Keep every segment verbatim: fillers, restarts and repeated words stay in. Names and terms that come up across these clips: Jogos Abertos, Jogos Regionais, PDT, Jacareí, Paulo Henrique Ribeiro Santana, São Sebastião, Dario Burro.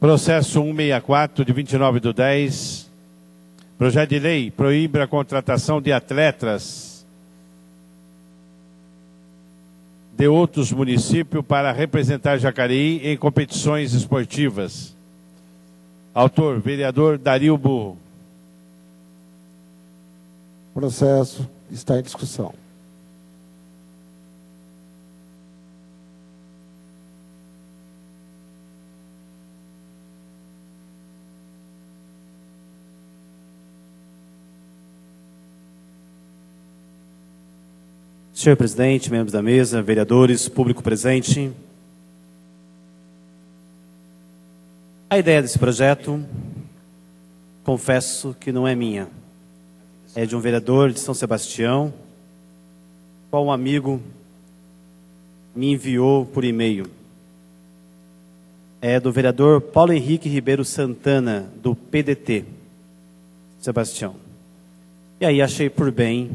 Processo cento e sessenta e quatro, de vinte e nove do dez, projeto de lei proíbe a contratação de atletas de outros municípios para representar Jacareí em competições esportivas. Autor, vereador Dario Burro. Processo está em discussão. Senhor presidente, membros da mesa, vereadores, público presente. A ideia desse projeto, confesso que não é minha. É de um vereador de São Sebastião, qual um amigo me enviou por e-mail. É do vereador Paulo Henrique Ribeiro Santana, do P D T, Sebastião. E aí achei por bem...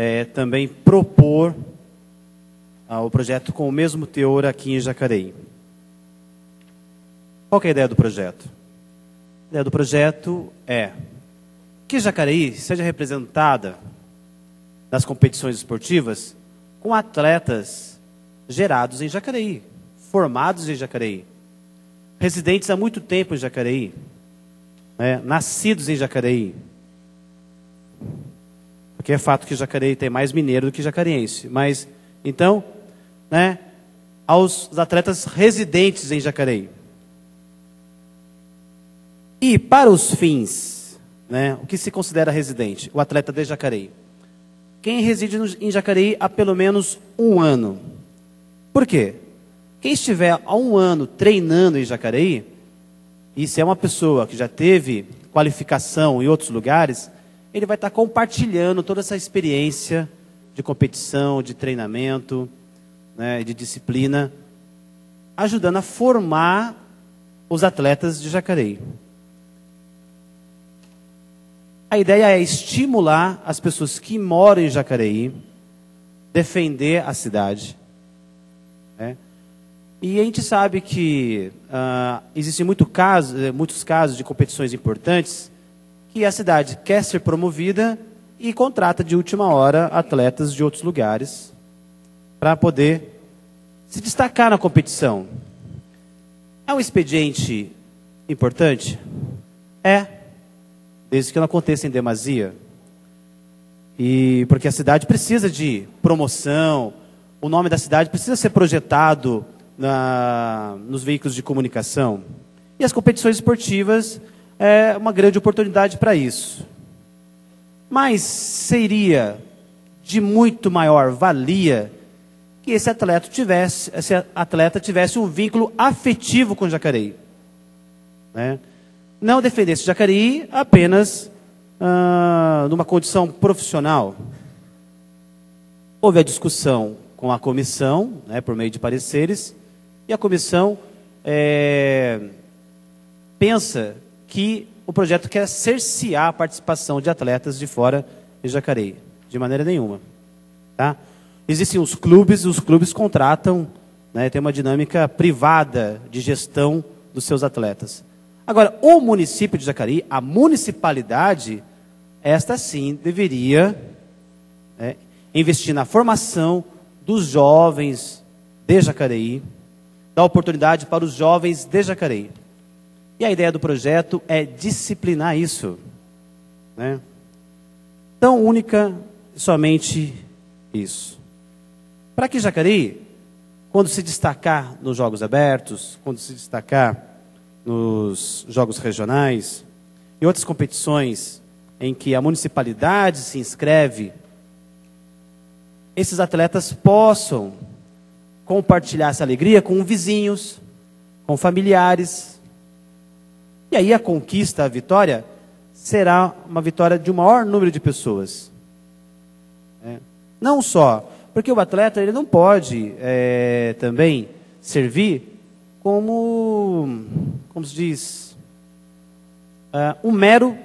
É, também propor ah, o projeto com o mesmo teor aqui em Jacareí. Qual que é a ideia do projeto? A ideia do projeto é que Jacareí seja representada nas competições esportivas com atletas gerados em Jacareí, formados em Jacareí, residentes há muito tempo em Jacareí, né, nascidos em Jacareí. Porque é fato que Jacareí tem mais mineiro do que jacareense. Mas, então, né, aos atletas residentes em Jacareí. E para os fins, né, o que se considera residente? O atleta de Jacareí. Quem reside no, em Jacareí há pelo menos um ano. Por quê? Quem estiver há um ano treinando em Jacareí, e se é uma pessoa que já teve qualificação em outros lugares... ele vai estar compartilhando toda essa experiência de competição, de treinamento, né, de disciplina, ajudando a formar os atletas de Jacareí. A ideia é estimular as pessoas que moram em Jacareí, defender a cidade. Né? E a gente sabe que uh, existem muito caso, muitos casos de competições importantes... que a cidade quer ser promovida e contrata de última hora atletas de outros lugares para poder se destacar na competição. É um expediente importante? É, desde que não aconteça em demasia. E porque a cidade precisa de promoção, o nome da cidade precisa ser projetado na, nos veículos de comunicação. E as competições esportivas... é uma grande oportunidade para isso. Mas seria de muito maior valia que esse atleta tivesse, esse atleta tivesse um vínculo afetivo com Jacareí. Né? Não defendesse Jacareí apenas ah, numa condição profissional. Houve a discussão com a comissão, né, por meio de pareceres, e a comissão é, pensa... que o projeto quer cercear a participação de atletas de fora de Jacareí. De maneira nenhuma. Tá? Existem os clubes, os clubes contratam, né, tem uma dinâmica privada de gestão dos seus atletas. Agora, o município de Jacareí, a municipalidade, esta sim deveria, né, investir na formação dos jovens de Jacareí, dar oportunidade para os jovens de Jacareí. E a ideia do projeto é disciplinar isso. Né? Tão única, somente isso. Para que Jacareí, quando se destacar nos Jogos Abertos, quando se destacar nos Jogos Regionais e outras competições em que a municipalidade se inscreve, esses atletas possam compartilhar essa alegria com vizinhos, com familiares... E aí a conquista, a vitória, será uma vitória de um maior número de pessoas. É. Não só, porque o atleta ele não pode é, também servir como, como se diz, é, um mero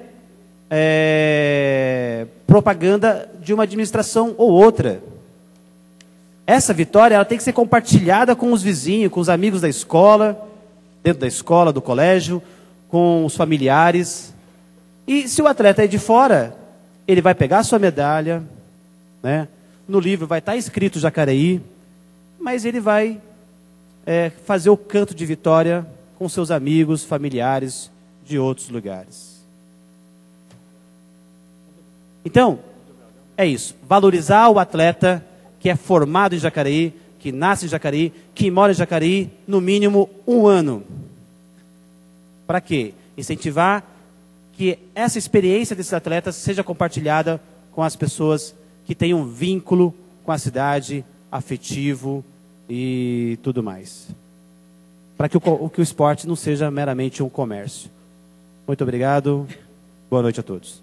é, propaganda de uma administração ou outra. Essa vitória ela tem que ser compartilhada com os vizinhos, com os amigos da escola, dentro da escola, do colégio, com os familiares. E se o atleta é de fora, ele vai pegar a sua medalha, né? No livro vai estar escrito Jacareí, mas ele vai é, fazer o canto de vitória com seus amigos, familiares de outros lugares. Então, é isso. Valorizar o atleta que é formado em Jacareí, que nasce em Jacareí, que mora em Jacareí, no mínimo um ano. Para quê? Incentivar que essa experiência desses atletas seja compartilhada com as pessoas que têm um vínculo com a cidade, afetivo e tudo mais. Para que o, que o esporte não seja meramente um comércio. Muito obrigado. Boa noite a todos.